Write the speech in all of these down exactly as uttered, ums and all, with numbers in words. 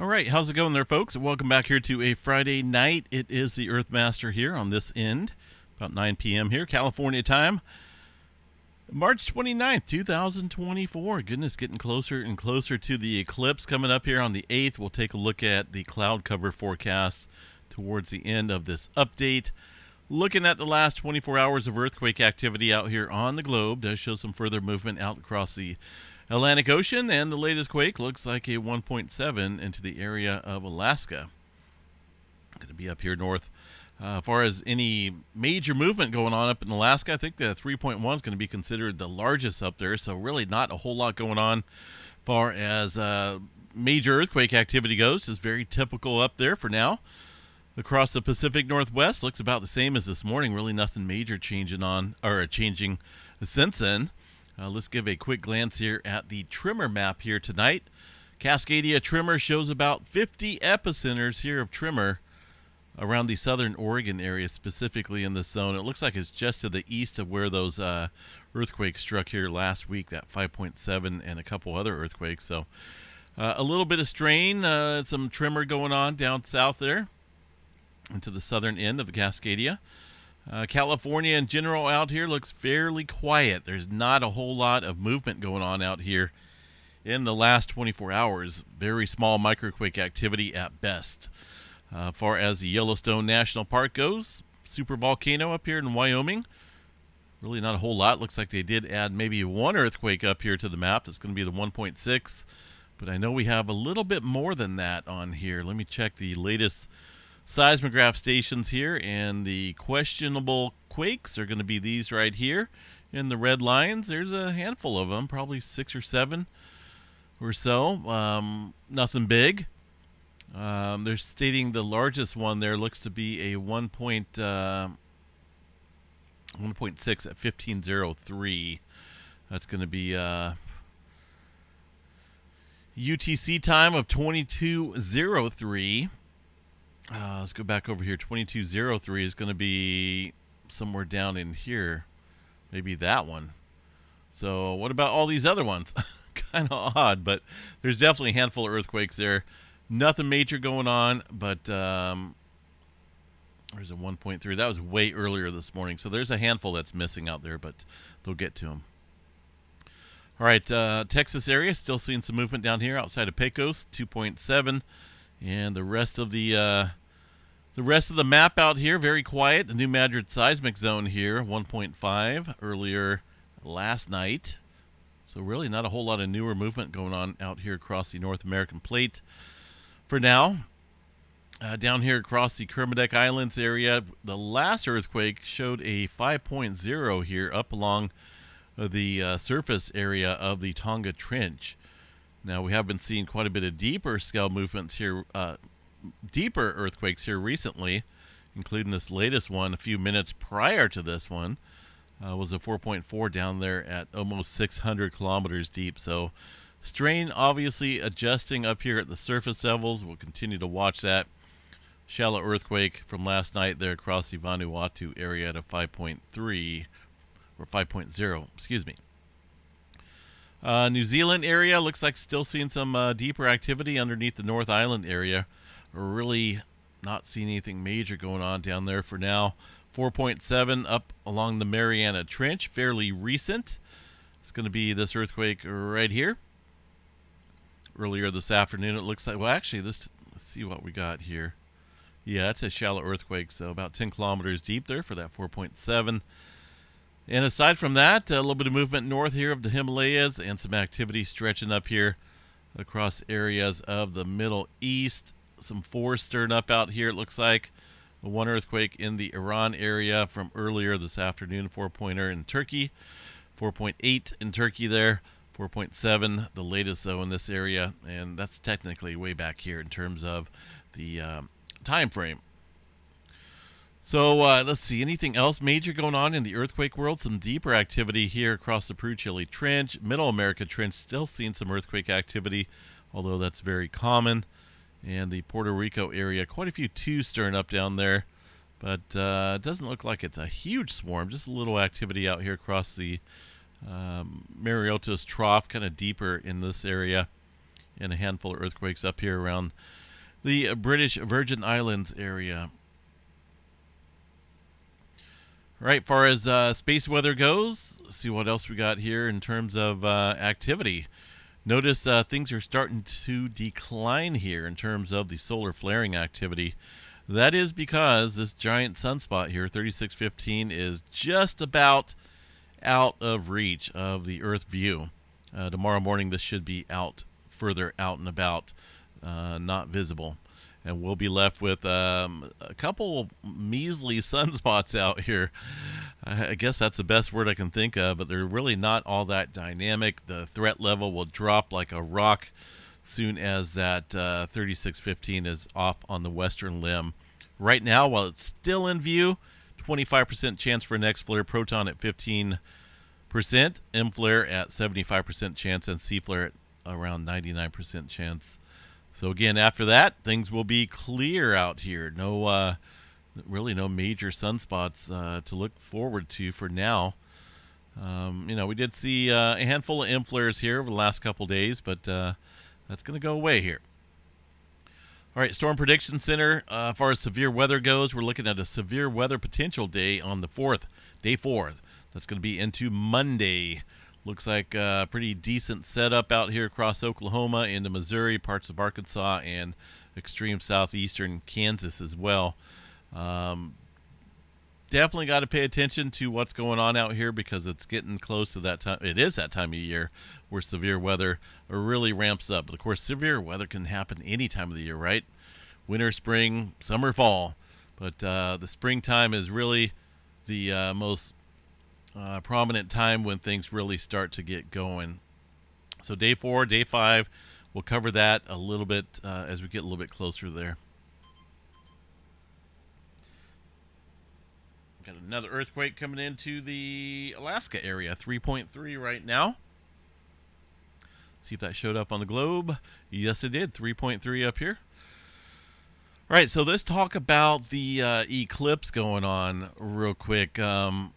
All right, how's it going there, folks? Welcome back here to a Friday night. It is the Earthmaster here on this end, about nine p m here, California time. March twenty-ninth, two thousand twenty-four. Goodness, getting closer and closer to the eclipse coming up here on the eighth. We'll take a look at the cloud cover forecast towards the end of this update. Looking at the last twenty-four hours of earthquake activity out here on the globe, does show some further movement out across the Atlantic Ocean, and the latest quake looks like a one point seven into the area of Alaska. Going to be up here north. Uh, as far as any major movement going on up in Alaska, I think the three point one is going to be considered the largest up there, so really not a whole lot going on as far as uh, major earthquake activity goes. Just very typical up there for now. Across the Pacific Northwest, looks about the same as this morning. Really nothing major changing on or changing since then. Uh, let's give a quick glance here at the tremor map here tonight. Cascadia tremor shows about fifty epicenters here of tremor around the southern Oregon area, specifically in this zone. It looks like it's just to the east of where those uh, earthquakes struck here last week, that five point seven and a couple other earthquakes. So uh, a little bit of strain, uh, some tremor going on down south there into the southern end of the Cascadia. Uh, California in general out here looks fairly quiet. There's not a whole lot of movement going on out here in the last twenty-four hours. Very small microquake activity at best. As uh, far as the Yellowstone National Park goes, super volcano up here in Wyoming. Really not a whole lot. Looks like they did add maybe one earthquake up here to the map. That's going to be the one point six. But I know we have a little bit more than that on here. Let me check the latest seismograph stations here, and the questionable quakes are going to be these right here in the red lines. There's a handful of them, probably six or seven or so. Um, nothing big. Um, they're stating the largest one there looks to be a one point six at fifteen oh three. That's going to be uh, U T C time of twenty-two oh three. Uh, let's go back over here. twenty-two oh three is going to be somewhere down in here. Maybe that one. So what about all these other ones? Kind of odd, but there's definitely a handful of earthquakes there. Nothing major going on, but um, there's a one point three. That was way earlier this morning, so there's a handful that's missing out there, but they'll get to them. All right, uh, Texas area, still seeing some movement down here outside of Pecos, two point seven. And the rest of the uh, the rest of the map out here, very quiet. The New Madrid Seismic Zone here, one point five earlier last night. So really not a whole lot of newer movement going on out here across the North American plate. For now, uh, down here across the Kermadec Islands area, the last earthquake showed a five point oh here up along the uh, surface area of the Tonga Trench. Now, we have been seeing quite a bit of deeper scale movements here, uh, deeper earthquakes here recently, including this latest one a few minutes prior to this one. Uh, was a four point four down there at almost six hundred kilometers deep, so strain obviously adjusting up here at the surface levels. We'll continue to watch that. Shallow earthquake from last night there across the Vanuatu area at a five point three, or five point oh, excuse me. Uh, New Zealand area looks like still seeing some uh, deeper activity underneath the North Island area. Really not seeing anything major going on down there for now. four point seven up along the Mariana Trench, fairly recent. It's going to be this earthquake right here. Earlier this afternoon, it looks like. Well, actually, let's, let's see what we got here. Yeah, it's a shallow earthquake, so about ten kilometers deep there for that four point seven. And aside from that, a little bit of movement north here of the Himalayas and some activity stretching up here across areas of the Middle East. Some force stirring up out here, it looks like. One earthquake in the Iran area from earlier this afternoon, four pointer in Turkey. four point eight in Turkey there, four point seven, the latest though in this area. And that's technically way back here in terms of the um, time frame. So uh, let's see, anything else major going on in the earthquake world? Some deeper activity here across the Peru-Chile Trench. Middle America Trench, still seeing some earthquake activity, although that's very common. And the Puerto Rico area, quite a few twos stirring up down there. But it uh, doesn't look like it's a huge swarm, just a little activity out here across the um, Mariotas Trough, kind of deeper in this area. and a handful of earthquakes up here around the British Virgin Islands area. Right, far as uh, space weather goes, let's see what else we got here in terms of uh, activity. Notice uh, things are starting to decline here in terms of the solar flaring activity. That is because this giant sunspot here, thirty-six fifteen, is just about out of reach of the Earth view. Uh, tomorrow morning, this should be out further out and about, uh, not visible. And we'll be left with um, a couple measly sunspots out here. I guess that's the best word I can think of, but they're really not all that dynamic. The threat level will drop like a rock soon as that uh, thirty-six fifteen is off on the western limb. Right now, while it's still in view, twenty-five percent chance for an X-flare, proton at fifteen percent, M-flare at seventy-five percent chance, and C-flare at around ninety-nine percent chance. So again, after that, things will be clear out here. No, uh, really no major sunspots uh, to look forward to for now. Um, you know, we did see uh, a handful of M-flares here over the last couple days, but uh, that's going to go away here. All right, Storm Prediction Center, uh, as far as severe weather goes, we're looking at a severe weather potential day on the fourth, day four. That's going to be into Monday. Looks like a pretty decent setup out here across Oklahoma, into Missouri, parts of Arkansas, and extreme southeastern Kansas as well. Um, definitely got to pay attention to what's going on out here because it's getting close to that time. It is that time of year where severe weather really ramps up. But of course, severe weather can happen any time of the year, right? Winter, spring, summer, fall. But uh, the springtime is really the uh, most Uh, prominent time when things really start to get going. So day four, day five, we'll cover that a little bit uh, as we get a little bit closer there. Got another earthquake coming into the Alaska area, three point three right now. See if that showed up on the globe. Yes, it did, three point three up here. All right, so let's talk about the uh, eclipse going on real quick. Um,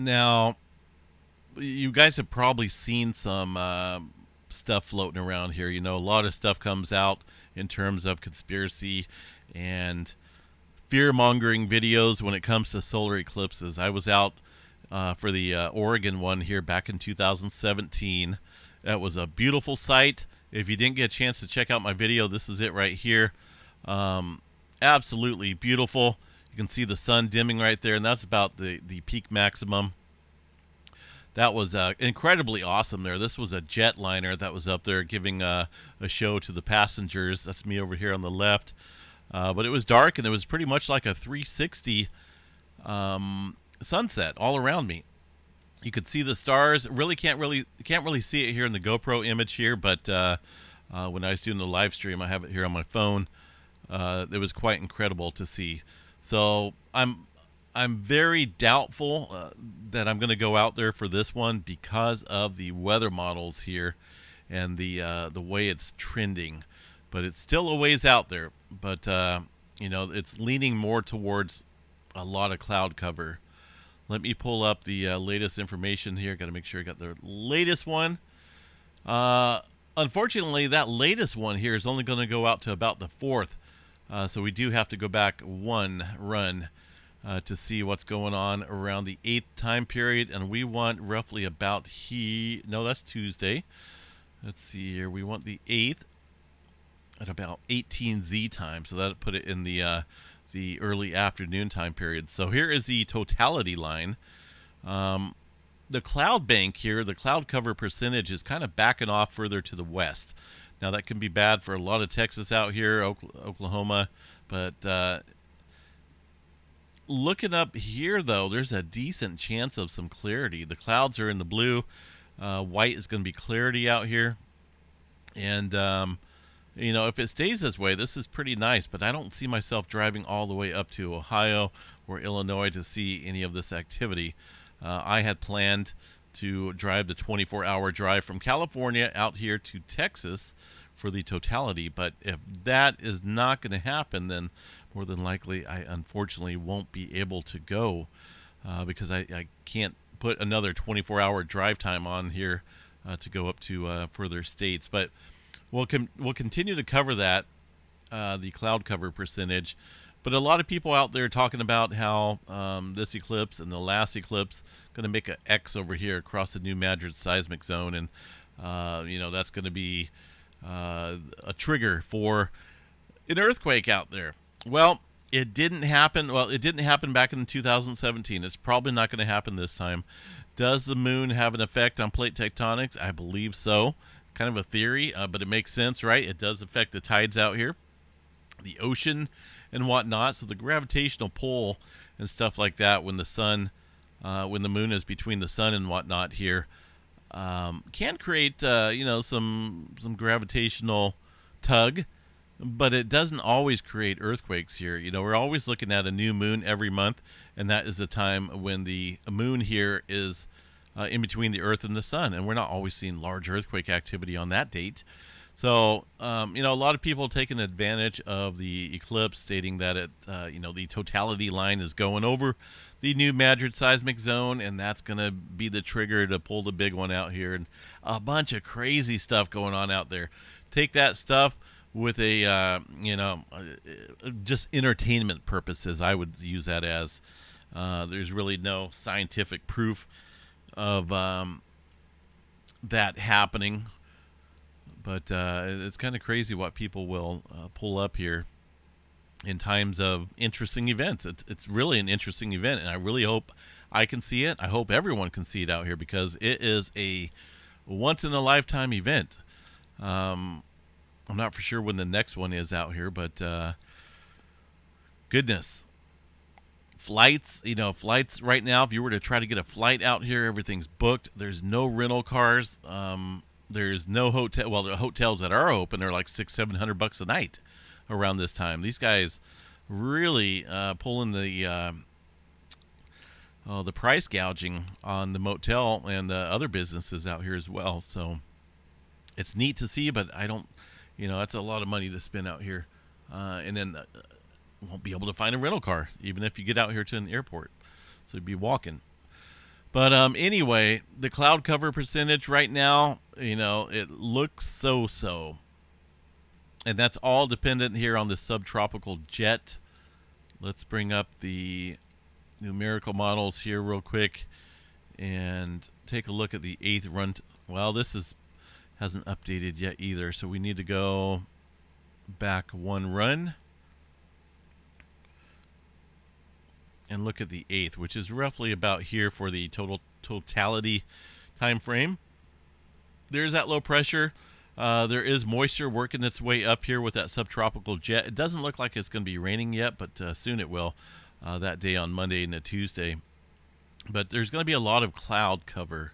Now, you guys have probably seen some uh, stuff floating around here. You know, a lot of stuff comes out in terms of conspiracy and fear-mongering videos when it comes to solar eclipses. I was out uh, for the uh, Oregon one here back in two thousand seventeen. That was a beautiful sight. If you didn't get a chance to check out my video, this is it right here. Um, absolutely beautiful. You can see the sun dimming right there, and that's about the the peak maximum. That was uh, incredibly awesome there. This was a jetliner that was up there giving uh, a show to the passengers. That's me over here on the left. Uh, but it was dark, and it was pretty much like a three sixty um, sunset all around me. You could see the stars. Really can't really can't really see it here in the GoPro image here, but uh, uh, when I was doing the live stream, I have it here on my phone. Uh, it was quite incredible to see. So I'm I'm very doubtful uh, that I'm going to go out there for this one because of the weather models here and the uh, the way it's trending. But it's still a ways out there. But uh, you know, it's leaning more towards a lot of cloud cover. Let me pull up the uh, latest information here. Got to make sure I got the latest one. Uh, unfortunately, that latest one here is only going to go out to about the fourth. Uh, so we do have to go back one run uh, to see what's going on around the eighth time period. And we want roughly about he... No, that's Tuesday. Let's see here. We want the eighth at about eighteen Z time. So that'll put it in the, uh, the early afternoon time period. So here is the totality line. Um, the cloud bank here, the cloud cover percentage is kind of backing off further to the west. Now, that can be bad for a lot of Texas out here, Oklahoma, but uh, looking up here, though, there's a decent chance of some clarity. The clouds are in the blue. Uh, white is going to be clarity out here. And, um, you know, if it stays this way, this is pretty nice, but I don't see myself driving all the way up to Ohio or Illinois to see any of this activity. Uh, I had planned to drive the twenty-four hour drive from California out here to Texas for the totality. But if that is not going to happen, then more than likely I unfortunately won't be able to go uh, because I, I can't put another twenty-four hour drive time on here uh, to go up to uh, further states. But we'll, com we'll continue to cover that, uh, the cloud cover percentage. But a lot of people out there talking about how um, this eclipse and the last eclipse going to make an X over here across the New Madrid Seismic Zone. And, uh, you know, that's going to be uh, a trigger for an earthquake out there. Well, it didn't happen. Well, it didn't happen back in two thousand seventeen. It's probably not going to happen this time. Does the moon have an effect on plate tectonics? I believe so. Kind of a theory, uh, but it makes sense, right? It does affect the tides out here, the ocean and whatnot. So the gravitational pull and stuff like that when the sun, uh, when the moon is between the sun and whatnot here, um, can create, uh, you know, some some gravitational tug. But it doesn't always create earthquakes here. You know, we're always looking at a new moon every month, and that is the time when the moon here is uh, in between the Earth and the sun, and we're not always seeing large earthquake activity on that date. So, um, you know, a lot of people taking advantage of the eclipse, stating that it, uh, you know, the totality line is going over the New Madrid Seismic Zone, and that's going to be the trigger to pull the big one out here, and a bunch of crazy stuff going on out there. Take that stuff with a, uh, you know, just entertainment purposes, I would use that as. Uh, there's really no scientific proof of um, that happening. But uh, it's kind of crazy what people will uh, pull up here in times of interesting events. It's, it's really an interesting event, and I really hope I can see it. I hope everyone can see it out here, because it is a once-in-a-lifetime event. Um... I'm not for sure when the next one is out here, but uh, goodness, flights, you know, flights right now, if you were to try to get a flight out here, everything's booked. There's no rental cars. Um, there's no hotel. Well, the hotels that are open are like six, seven hundred bucks a night around this time. These guys really uh, pulling the, uh, oh, the price gouging on the motel and the other businesses out here as well. So it's neat to see, but I don't, you know, that's a lot of money to spend out here. Uh, and then uh, won't be able to find a rental car, even if you get out here to an airport. So you'd be walking. But um, anyway, the cloud cover percentage right now, you know, it looks so-so. And that's all dependent here on the subtropical jet. Let's bring up the numerical models here real quick and take a look at the eighth run. Well, this is... hasn't updated yet either, so we need to go back one run and look at the eighth, which is roughly about here for the total totality time frame. There's that low pressure. Uh, there is moisture working its way up here with that subtropical jet. It doesn't look like it's going to be raining yet, but uh, soon it will, uh, that day on Monday and a Tuesday. But there's going to be a lot of cloud cover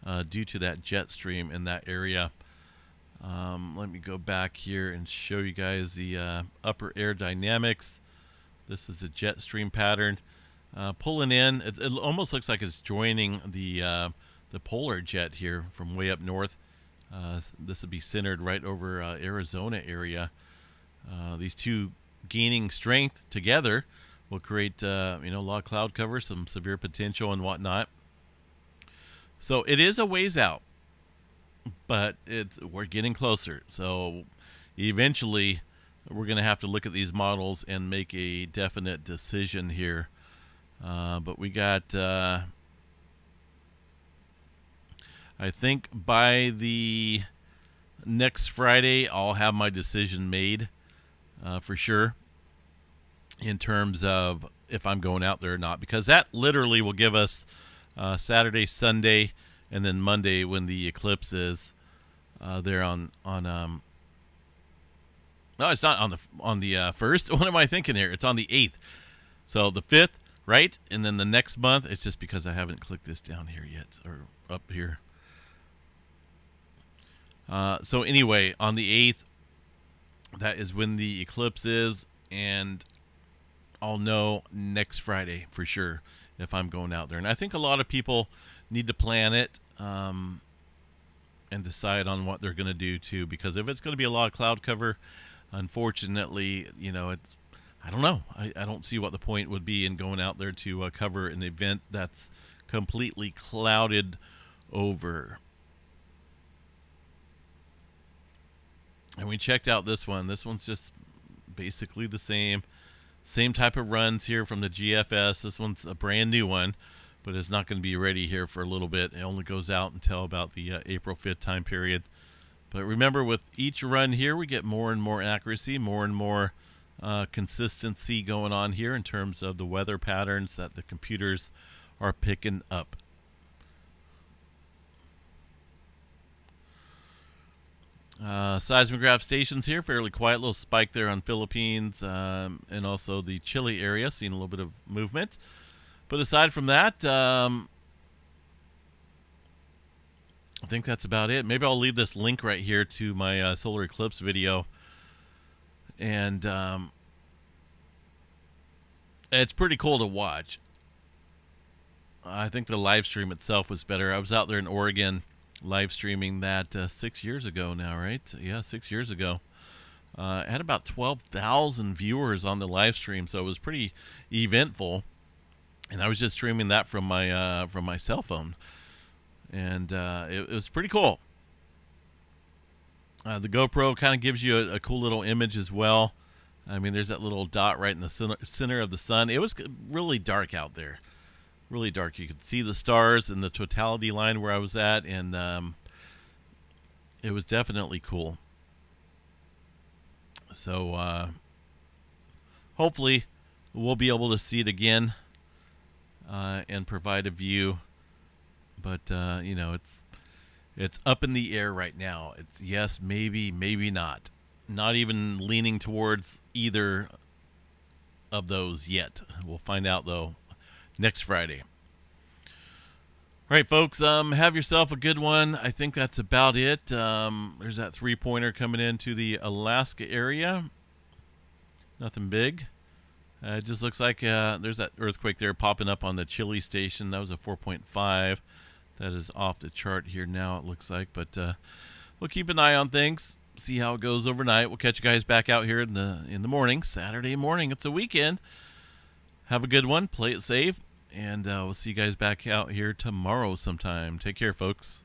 Uh, due to that jet stream in that area. Um, let me go back here and show you guys the uh, upper air dynamics. This is the jet stream pattern uh, pulling in. It, it almost looks like it's joining the uh, the polar jet here from way up north. Uh, this would be centered right over uh, Arizona area. Uh, these two gaining strength together will create uh, you know, a lot of cloud cover, some severe potential and whatnot. So it is a ways out, but it's, we're getting closer. So eventually we're going to have to look at these models and make a definite decision here. Uh, but we got, uh, I think by the next Friday, I'll have my decision made uh, for sure in terms of if I'm going out there or not, because that literally will give us Uh, Saturday, Sunday, and then Monday when the eclipse is uh, there on on um. No, it's not on the on the uh, first. What am I thinking here? It's on the eighth. So the fifth, right? And then the next month. It's just because I haven't clicked this down here yet, or up here. Uh, so anyway, on the eighth, that is when the eclipse is, and I'll know next Friday for sure if I'm going out there. And I think a lot of people need to plan it um, and decide on what they're going to do too, because if it's going to be a lot of cloud cover, unfortunately, you know, it's, I don't know. I, I don't see what the point would be in going out there to uh, cover an event that's completely clouded over. And we checked out this one. This one's just basically the same. Same type of runs here from the G F S. This one's a brand new one, but it's not going to be ready here for a little bit. It only goes out until about the uh, April fifth time period. But remember, with each run here, we get more and more accuracy, more and more uh, consistency going on here in terms of the weather patterns that the computers are picking up. Uh, seismograph stations here, fairly quiet, little spike there on Philippines um, and also the Chile area, seeing a little bit of movement. But aside from that, um, I think that's about it. Maybe I'll leave this link right here to my uh, solar eclipse video. And um, it's pretty cool to watch. I think the live stream itself was better. I was out there in Oregon live streaming that uh, six years ago now, right? Yeah, six years ago. Uh, I had about twelve thousand viewers on the live stream, so it was pretty eventful. And I was just streaming that from my uh, from my cell phone, and uh, it, it was pretty cool. Uh, the GoPro kind of gives you a, a cool little image as well. I mean, there's that little dot right in the center, center of the sun. It was really dark out there. Really dark. You could see the stars and the totality line where I was at, and um, it was definitely cool. So uh, hopefully we'll be able to see it again uh, and provide a view. But uh, you know, it's it's up in the air right now. It's yes, maybe, maybe not. Not even leaning towards either of those yet. We'll find out though next Friday. All right, folks, um, have yourself a good one. I think that's about it. Um, there's that three-pointer coming into the Alaska area. Nothing big. Uh, it just looks like uh, there's that earthquake there popping up on the Chile station. That was a four point five. That is off the chart here now, it looks like. But uh, we'll keep an eye on things, see how it goes overnight. We'll catch you guys back out here in the, in the morning, Saturday morning. It's a weekend. Have a good one. Play it safe. And uh, we'll see you guys back out here tomorrow sometime. Take care, folks.